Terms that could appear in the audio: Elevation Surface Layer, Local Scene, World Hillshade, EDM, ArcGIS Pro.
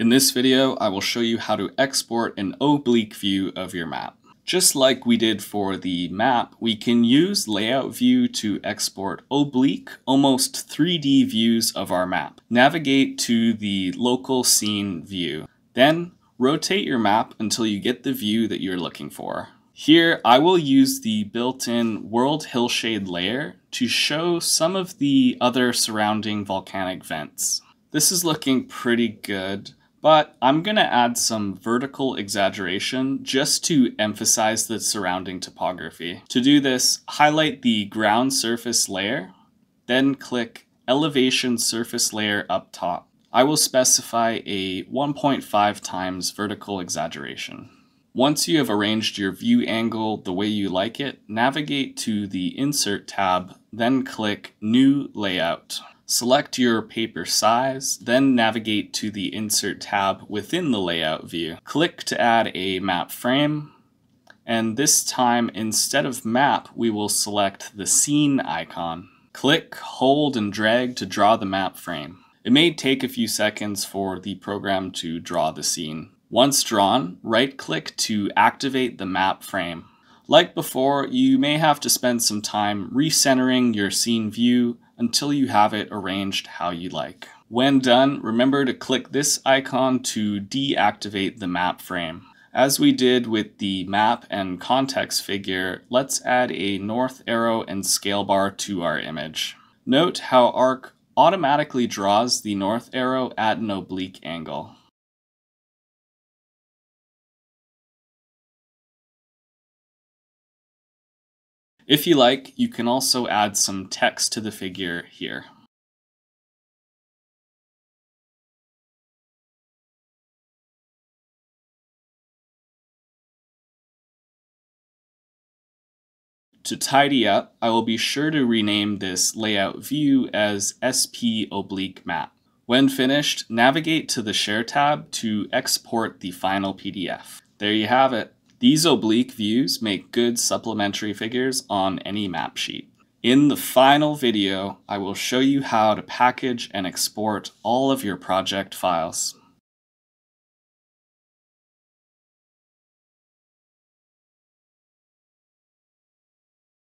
In this video, I will show you how to export an oblique view of your map. Just like we did for the map, we can use layout view to export oblique, almost 3D views of our map. Navigate to the local scene view. Then rotate your map until you get the view that you're looking for. Here, I will use the built-in World Hillshade layer to show some of the other surrounding volcanic vents. This is looking pretty good, but I'm going to add some vertical exaggeration just to emphasize the surrounding topography. To do this, highlight the ground surface layer, then click Elevation Surface Layer up top. I will specify a 1.5 times vertical exaggeration. Once you have arranged your view angle the way you like it, navigate to the Insert tab, then click New Layout. Select your paper size, then navigate to the Insert tab within the Layout view. Click to add a map frame, and this time, instead of map, we will select the scene icon. Click, hold, and drag to draw the map frame. It may take a few seconds for the program to draw the scene. Once drawn, right-click to activate the map frame. Like before, you may have to spend some time recentering your scene view until you have it arranged how you like. When done, remember to click this icon to deactivate the map frame. As we did with the map and context figure, let's add a north arrow and scale bar to our image. Note how Arc automatically draws the north arrow at an oblique angle. If you like, you can also add some text to the figure here. To tidy up, I will be sure to rename this layout view as SP Oblique Map. When finished, navigate to the Share tab to export the final PDF. There you have it. These oblique views make good supplementary figures on any map sheet. In the final video, I will show you how to package and export all of your project files.